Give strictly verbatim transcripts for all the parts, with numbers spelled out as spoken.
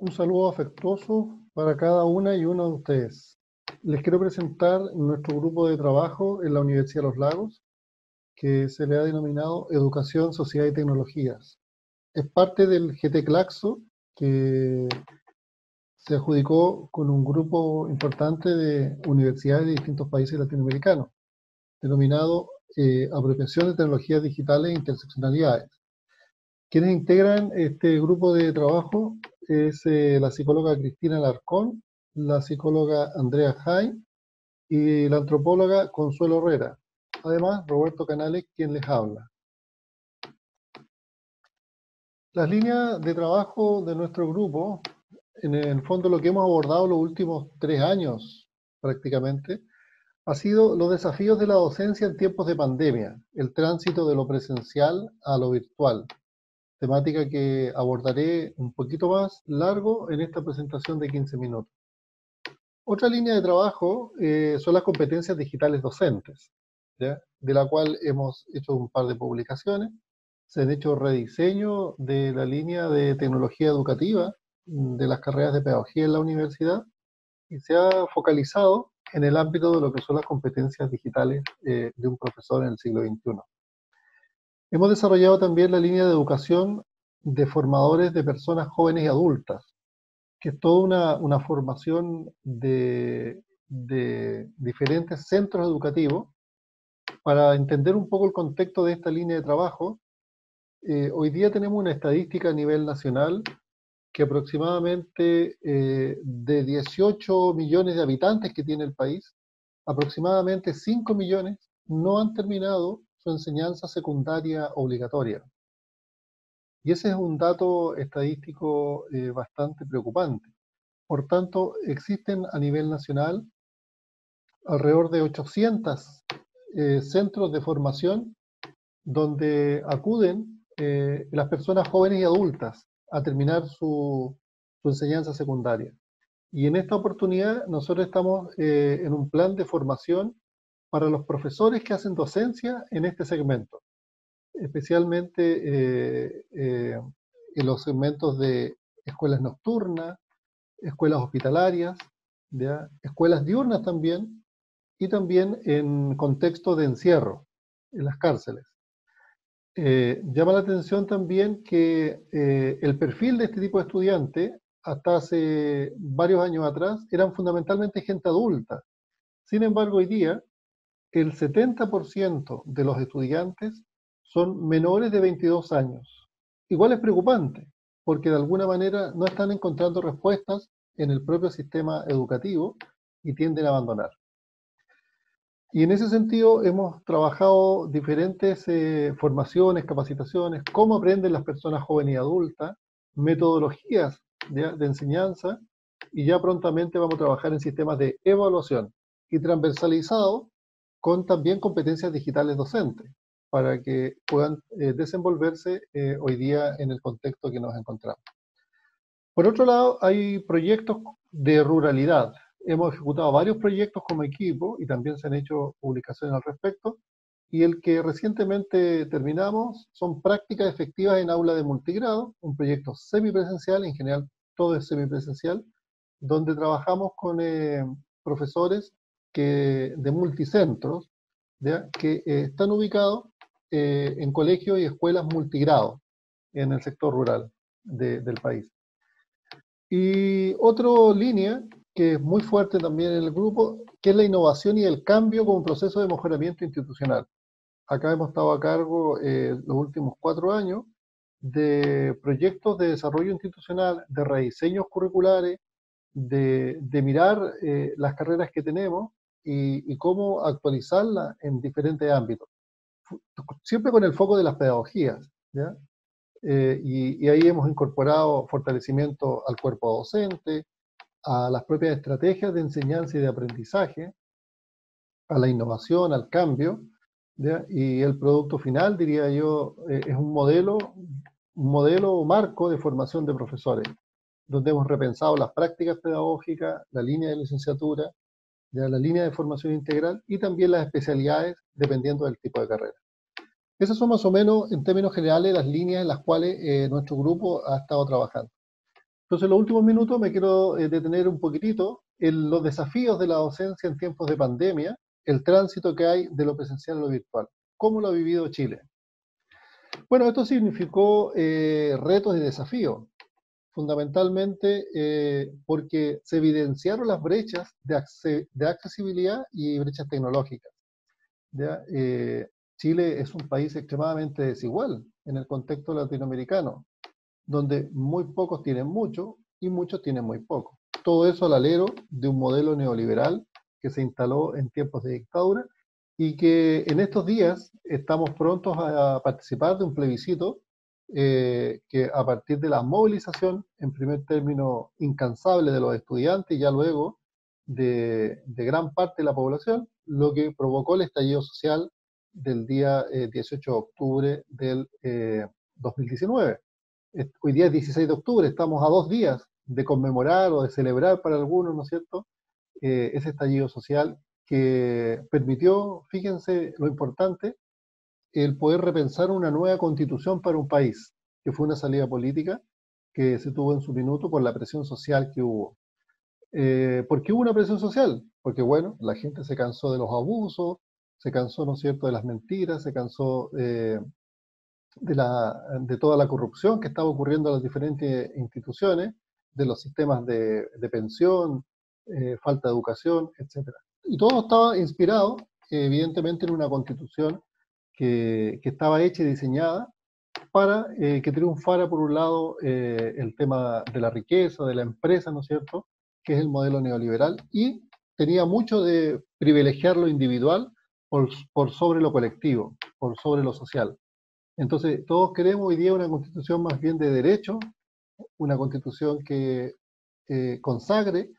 Un saludo afectuoso para cada una y uno de ustedes. Les quiero presentar nuestro grupo de trabajo en la Universidad de Los Lagos, que se le ha denominado Educación, Sociedad y Tecnologías. Es parte del G T CLACSO, que se adjudicó con un grupo importante de universidades de distintos países latinoamericanos, denominado eh, Apropiación de Tecnologías Digitales e Interseccionalidades. Quienes integran este grupo de trabajo es eh, la psicóloga Cristina Alarcón, la psicóloga Andrea Hain y la antropóloga Consuelo Herrera. Además, Roberto Canales, quien les habla. Las líneas de trabajo de nuestro grupo, en el fondo lo que hemos abordado los últimos tres años prácticamente, ha sido los desafíos de la docencia en tiempos de pandemia, el tránsito de lo presencial a lo virtual, temática que abordaré un poquito más largo en esta presentación de quince minutos. Otra línea de trabajo eh, son las competencias digitales docentes, ¿ya? De la cual hemos hecho un par de publicaciones. Se han hecho rediseño de la línea de tecnología educativa de las carreras de pedagogía en la universidad y se ha focalizado en el ámbito de lo que son las competencias digitales eh, de un profesor en el siglo veintiuno. Hemos desarrollado también la línea de educación de formadores de personas jóvenes y adultas, que es toda una, una formación de, de diferentes centros educativos. Para entender un poco el contexto de esta línea de trabajo, eh, hoy día tenemos una estadística a nivel nacional que aproximadamente eh, de dieciocho millones de habitantes que tiene el país, aproximadamente cinco millones no han terminado su enseñanza secundaria obligatoria. Y ese es un dato estadístico eh, bastante preocupante. Por tanto, existen a nivel nacional alrededor de ochocientos eh, centros de formación donde acuden eh, las personas jóvenes y adultas a terminar su, su enseñanza secundaria. Y en esta oportunidad nosotros estamos eh, en un plan de formación para los profesores que hacen docencia en este segmento, especialmente eh, eh, en los segmentos de escuelas nocturnas, escuelas hospitalarias, ¿ya? Escuelas diurnas también, y también en contexto de encierro, en las cárceles. Eh, llama la atención también que eh, el perfil de este tipo de estudiantes, hasta hace varios años atrás, eran fundamentalmente gente adulta. Sin embargo, hoy día, el setenta por ciento de los estudiantes son menores de veintidós años. Igual es preocupante, porque de alguna manera no están encontrando respuestas en el propio sistema educativo y tienden a abandonar. Y en ese sentido hemos trabajado diferentes eh, formaciones, capacitaciones, cómo aprenden las personas jóvenes y adultas, metodologías de, de enseñanza, y ya prontamente vamos a trabajar en sistemas de evaluación y transversalizado con también competencias digitales docentes, para que puedan eh, desenvolverse eh, hoy día en el contexto que nos encontramos. Por otro lado, hay proyectos de ruralidad. Hemos ejecutado varios proyectos como equipo y también se han hecho publicaciones al respecto. Y el que recientemente terminamos son prácticas efectivas en aula de multigrado, un proyecto semipresencial, en general todo es semipresencial, donde trabajamos con eh, profesores que, de multicentros, ¿ya? que eh, están ubicados eh, en colegios y escuelas multigrado en el sector rural de, del país. Y otra línea que es muy fuerte también en el grupo, que es la innovación y el cambio como proceso de mejoramiento institucional. Acá hemos estado a cargo eh, los últimos cuatro años de proyectos de desarrollo institucional, de rediseños curriculares, de, de mirar eh, las carreras que tenemos y, y cómo actualizarlas en diferentes ámbitos. Siempre con el foco de las pedagogías, ¿ya? Eh, y, y ahí hemos incorporado fortalecimiento al cuerpo docente, a las propias estrategias de enseñanza y de aprendizaje, a la innovación, al cambio, ¿ya? Y el producto final, diría yo, eh, es un modelo, un modelo o marco de formación de profesores, donde hemos repensado las prácticas pedagógicas, la línea de licenciatura, ¿ya? La línea de formación integral y también las especialidades dependiendo del tipo de carrera. Esas son más o menos, en términos generales, las líneas en las cuales eh, nuestro grupo ha estado trabajando. Entonces, en los últimos minutos me quiero eh, detener un poquitito en los desafíos de la docencia en tiempos de pandemia, el tránsito que hay de lo presencial a lo virtual. ¿Cómo lo ha vivido Chile? Bueno, esto significó eh, retos y desafíos, fundamentalmente eh, porque se evidenciaron las brechas de, acce de accesibilidad y brechas tecnológicas. ¿Ya? Eh, Chile es un país extremadamente desigual en el contexto latinoamericano, donde muy pocos tienen mucho y muchos tienen muy poco. Todo eso al alero de un modelo neoliberal que se instaló en tiempos de dictadura y que en estos días estamos prontos a participar de un plebiscito eh, que a partir de la movilización, en primer término incansable de los estudiantes y ya luego de, de gran parte de la población, lo que provocó el estallido social del día eh, dieciocho de octubre del eh, dos mil diecinueve. Hoy día es dieciséis de octubre, estamos a dos días de conmemorar o de celebrar para algunos, ¿no es cierto?, eh, ese estallido social que permitió, fíjense lo importante, el poder repensar una nueva constitución para un país, que fue una salida política que se tuvo en su minuto por la presión social que hubo. Eh, ¿Por qué hubo una presión social? Porque, bueno, la gente se cansó de los abusos, se cansó, ¿no es cierto?, de las mentiras, se cansó eh, de, la, de toda la corrupción que estaba ocurriendo en las diferentes instituciones, de los sistemas de, de pensión, eh, falta de educación, etcétera. Y todo estaba inspirado, eh, evidentemente, en una constitución que, que estaba hecha y diseñada para eh, que triunfara, por un lado, eh, el tema de la riqueza, de la empresa, ¿no es cierto?, que es el modelo neoliberal, y tenía mucho de privilegiar lo individual por, por sobre lo colectivo, por sobre lo social. Entonces, todos queremos hoy día una constitución más bien de derecho, una constitución que eh, consagre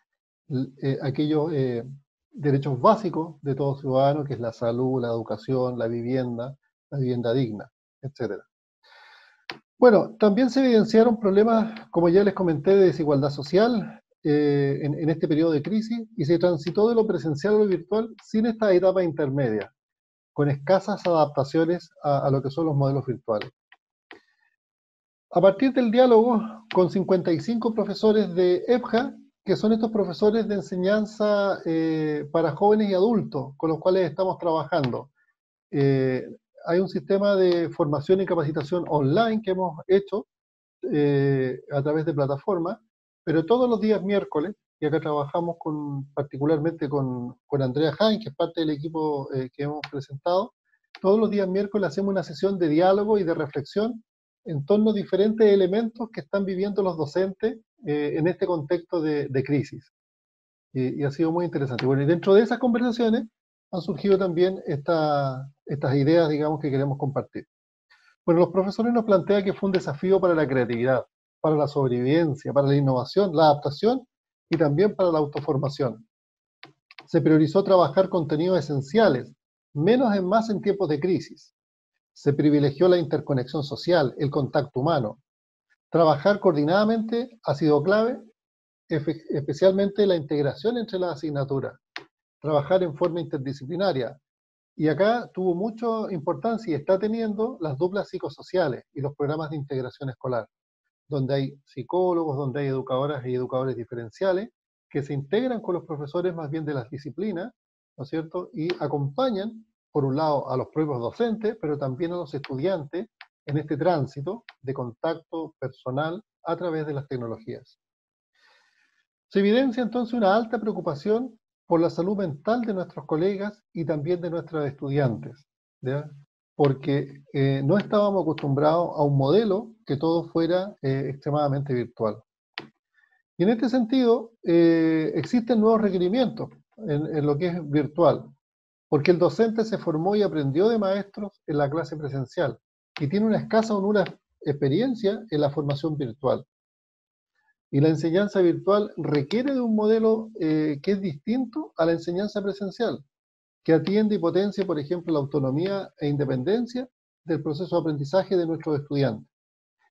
eh, aquellos eh, derechos básicos de todo ciudadano, que es la salud, la educación, la vivienda, la vivienda digna, etcétera. Bueno, también se evidenciaron problemas, como ya les comenté, de desigualdad social eh, en, en este periodo de crisis, y se transitó de lo presencial a lo virtual sin esta etapa intermedia, con escasas adaptaciones a, a lo que son los modelos virtuales. A partir del diálogo con cincuenta y cinco profesores de E P J A, que son estos profesores de enseñanza eh, para jóvenes y adultos, con los cuales estamos trabajando. Eh, hay un sistema de formación y capacitación online que hemos hecho eh, a través de plataformas, pero todos los días miércoles, y acá trabajamos con, particularmente con, con Andrea Hain, que es parte del equipo eh, que hemos presentado. Todos los días miércoles hacemos una sesión de diálogo y de reflexión en torno a diferentes elementos que están viviendo los docentes eh, en este contexto de, de crisis. Y, y ha sido muy interesante. Bueno, y dentro de esas conversaciones han surgido también esta, estas ideas, digamos, que queremos compartir. Bueno, los profesores nos plantean que fue un desafío para la creatividad, para la sobrevivencia, para la innovación, la adaptación, y también para la autoformación. Se priorizó trabajar contenidos esenciales, menos en más en tiempos de crisis. Se privilegió la interconexión social, el contacto humano. Trabajar coordinadamente ha sido clave, especialmente la integración entre las asignaturas. Trabajar en forma interdisciplinaria. Y acá tuvo mucha importancia y está teniendo las duplas psicosociales y los programas de integración escolar, donde hay psicólogos, donde hay educadoras y educadores diferenciales, que se integran con los profesores más bien de las disciplinas, ¿no es cierto?, y acompañan, por un lado, a los propios docentes, pero también a los estudiantes en este tránsito de contacto personal a través de las tecnologías. Se evidencia entonces una alta preocupación por la salud mental de nuestros colegas y también de nuestros estudiantes, ¿ya?, porque eh, no estábamos acostumbrados a un modelo que todo fuera eh, extremadamente virtual. Y en este sentido, eh, existen nuevos requerimientos en, en lo que es virtual, porque el docente se formó y aprendió de maestros en la clase presencial, y tiene una escasa o nula experiencia en la formación virtual. Y la enseñanza virtual requiere de un modelo eh, que es distinto a la enseñanza presencial, que atiende y potencia, por ejemplo, la autonomía e independencia del proceso de aprendizaje de nuestros estudiantes.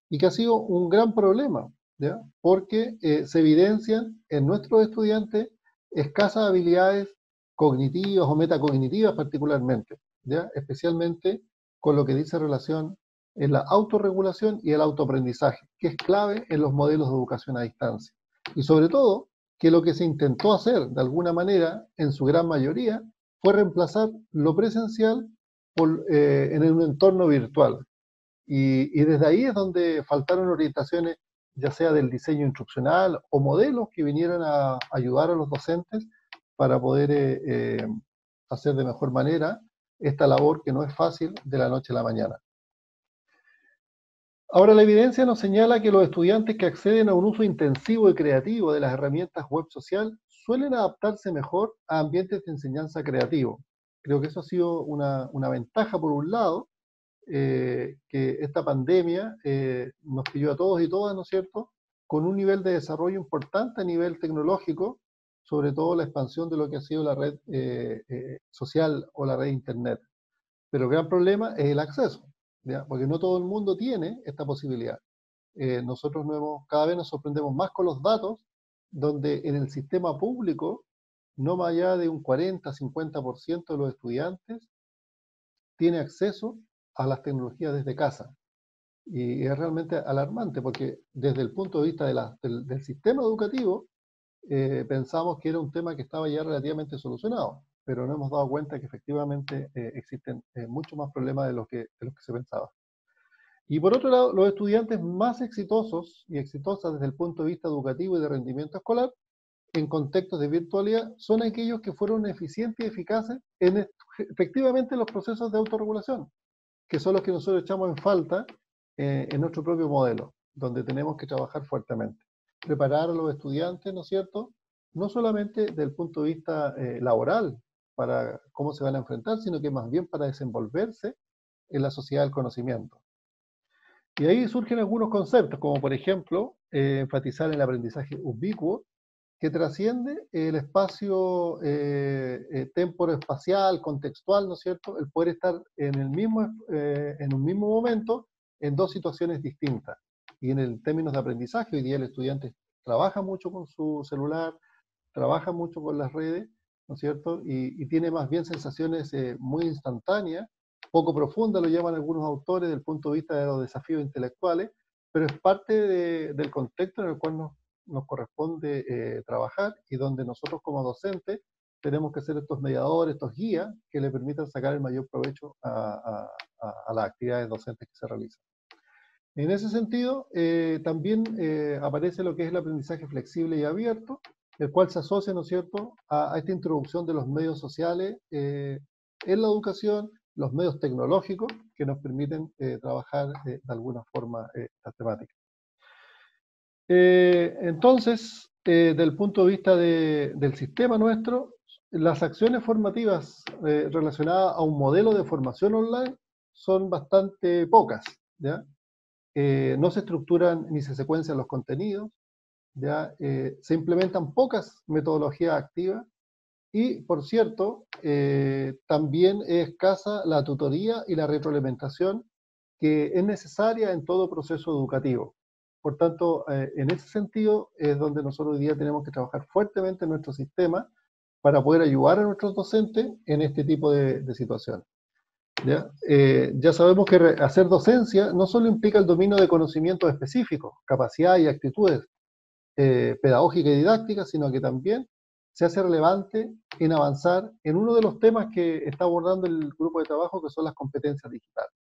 Y que ha sido un gran problema, ¿ya?, porque eh, se evidencian en nuestros estudiantes escasas habilidades cognitivas o metacognitivas particularmente, ¿ya?, especialmente con lo que dice relación en la autorregulación y el autoaprendizaje, que es clave en los modelos de educación a distancia. Y sobre todo, que lo que se intentó hacer, de alguna manera, en su gran mayoría, fue reemplazar lo presencial por, eh, en un entorno virtual. Y, y desde ahí es donde faltaron orientaciones, ya sea del diseño instruccional o modelos que vinieran a ayudar a los docentes para poder eh, eh, hacer de mejor manera esta labor que no es fácil de la noche a la mañana. Ahora, la evidencia nos señala que los estudiantes que acceden a un uso intensivo y creativo de las herramientas web social suelen adaptarse mejor a ambientes de enseñanza creativo. Creo que eso ha sido una, una ventaja, por un lado, eh, que esta pandemia eh, nos pilló a todos y todas, ¿no es cierto?, con un nivel de desarrollo importante a nivel tecnológico, sobre todo la expansión de lo que ha sido la red eh, eh, social o la red internet. Pero el gran problema es el acceso, ¿ya? Porque no todo el mundo tiene esta posibilidad. Eh, nosotros no hemos, cada vez nos sorprendemos más con los datos, donde en el sistema público, no más allá de un cuarenta a cincuenta por ciento de los estudiantes tiene acceso a las tecnologías desde casa. Y es realmente alarmante, porque desde el punto de vista de la, del, del sistema educativo, eh, pensamos que era un tema que estaba ya relativamente solucionado, pero no hemos dado cuenta que efectivamente eh, existen eh, muchos más problemas de los que, de los que se pensaba. Y por otro lado, los estudiantes más exitosos y exitosas desde el punto de vista educativo y de rendimiento escolar, en contextos de virtualidad, son aquellos que fueron eficientes y eficaces en efectivamente los procesos de autorregulación, que son los que nosotros echamos en falta eh, en nuestro propio modelo, donde tenemos que trabajar fuertemente. Preparar a los estudiantes, ¿no es cierto?, no solamente desde el punto de vista eh, laboral, para cómo se van a enfrentar, sino que más bien para desenvolverse en la sociedad del conocimiento. Y ahí surgen algunos conceptos, como por ejemplo, eh, enfatizar el aprendizaje ubicuo, que trasciende el espacio eh, eh, temporoespacial, contextual, ¿no es cierto? El poder estar en, el mismo, eh, en un mismo momento en dos situaciones distintas. Y en el términos de aprendizaje, hoy día el estudiante trabaja mucho con su celular, trabaja mucho con las redes, ¿no es cierto? Y, y tiene más bien sensaciones eh, muy instantáneas, poco profunda, lo llaman algunos autores, del punto de vista de los desafíos intelectuales, pero es parte de, del contexto en el cual nos, nos corresponde eh, trabajar, y donde nosotros como docentes tenemos que ser estos mediadores, estos guías, que le permitan sacar el mayor provecho a, a, a, a las actividades docentes que se realizan. En ese sentido, eh, también eh, aparece lo que es el aprendizaje flexible y abierto, el cual se asocia, ¿no es cierto?, a, a esta introducción de los medios sociales eh, en la educación, los medios tecnológicos que nos permiten eh, trabajar eh, de alguna forma eh, esta temática. Eh, entonces, eh, desde el punto de vista de, del sistema nuestro, las acciones formativas eh, relacionadas a un modelo de formación online son bastante pocas, ¿ya? Eh, no se estructuran ni se secuencian los contenidos, ¿ya? Eh, se implementan pocas metodologías activas. Y, por cierto, eh, también es escasa la tutoría y la retroalimentación que es necesaria en todo proceso educativo. Por tanto, eh, en ese sentido es donde nosotros hoy día tenemos que trabajar fuertemente en nuestro sistema para poder ayudar a nuestros docentes en este tipo de, de situaciones. ¿Ya? Eh, ya sabemos que hacer docencia no solo implica el dominio de conocimientos específicos, capacidades y actitudes eh, pedagógicas y didácticas, sino que también se hace relevante en avanzar en uno de los temas que está abordando el grupo de trabajo, que son las competencias digitales.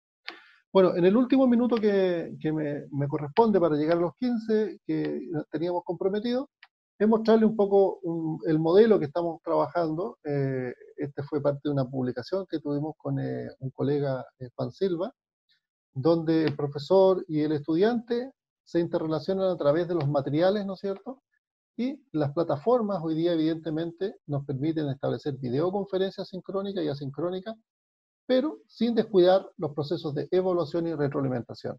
Bueno, en el último minuto que, que me, me corresponde para llegar a los quince que teníamos comprometido, es mostrarle un poco un, el modelo que estamos trabajando. Eh, este fue parte de una publicación que tuvimos con eh, un colega, eh, Juan Silva, donde el profesor y el estudiante se interrelacionan a través de los materiales, ¿no es cierto? Y las plataformas hoy día evidentemente nos permiten establecer videoconferencias sincrónicas y asincrónicas, pero sin descuidar los procesos de evaluación y retroalimentación.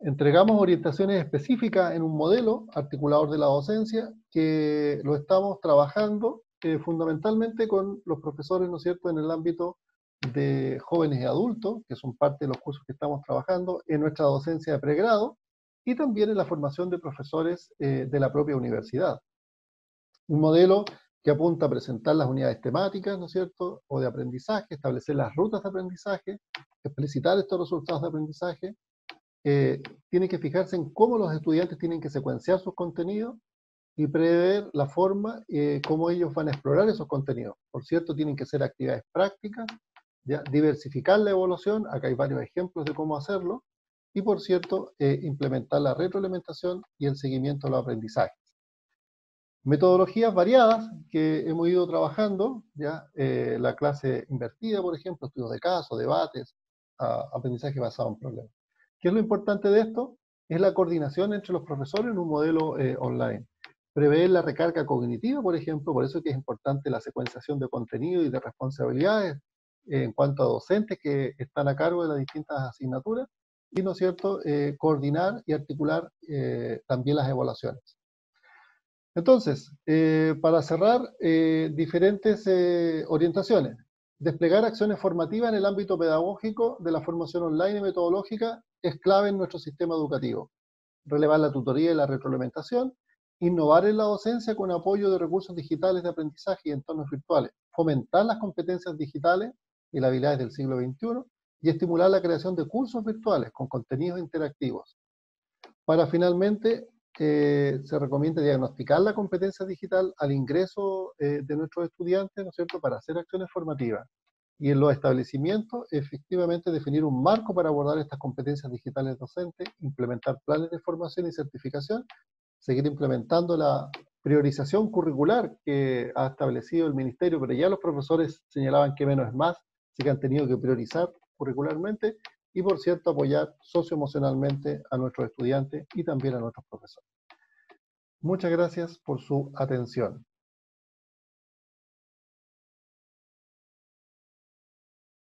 Entregamos orientaciones específicas en un modelo articulador de la docencia que lo estamos trabajando eh, fundamentalmente con los profesores, ¿no es cierto?, en el ámbito de jóvenes y adultos, que son parte de los cursos que estamos trabajando en nuestra docencia de pregrado, y también en la formación de profesores eh, de la propia universidad. Un modelo que apunta a presentar las unidades temáticas, ¿no es cierto?, o de aprendizaje, establecer las rutas de aprendizaje, explicitar estos resultados de aprendizaje, eh, tiene que fijarse en cómo los estudiantes tienen que secuenciar sus contenidos y prever la forma eh, cómo ellos van a explorar esos contenidos. Por cierto, tienen que ser actividades prácticas, ¿ya? Diversificar la evaluación, acá hay varios ejemplos de cómo hacerlo, y por cierto, eh, implementar la retroalimentación y el seguimiento de los aprendizajes. Metodologías variadas que hemos ido trabajando, ¿ya? Eh, la clase invertida, por ejemplo, estudios de caso, debates, a, aprendizaje basado en problemas. ¿Qué es lo importante de esto? Es la coordinación entre los profesores en un modelo eh, online. Prever la recarga cognitiva, por ejemplo, por eso es que es importante la secuenciación de contenido y de responsabilidades eh, en cuanto a docentes que están a cargo de las distintas asignaturas, y, ¿no es cierto?, eh, coordinar y articular eh, también las evaluaciones. Entonces, eh, para cerrar, eh, diferentes eh, orientaciones. Desplegar acciones formativas en el ámbito pedagógico de la formación online y metodológica es clave en nuestro sistema educativo. Relevar la tutoría y la retroalimentación. Innovar en la docencia con apoyo de recursos digitales de aprendizaje y entornos virtuales. Fomentar las competencias digitales y las habilidades del siglo veintiuno. Y estimular la creación de cursos virtuales con contenidos interactivos. Para finalmente, eh, se recomienda diagnosticar la competencia digital al ingreso eh, de nuestros estudiantes, ¿no es cierto?, para hacer acciones formativas. Y en los establecimientos, efectivamente, definir un marco para abordar estas competencias digitales docentes, implementar planes de formación y certificación, seguir implementando la priorización curricular que ha establecido el Ministerio, pero ya los profesores señalaban que menos es más, así que han tenido que priorizar curricularmente y, por cierto, apoyar socioemocionalmente a nuestros estudiantes y también a nuestros profesores. Muchas gracias por su atención.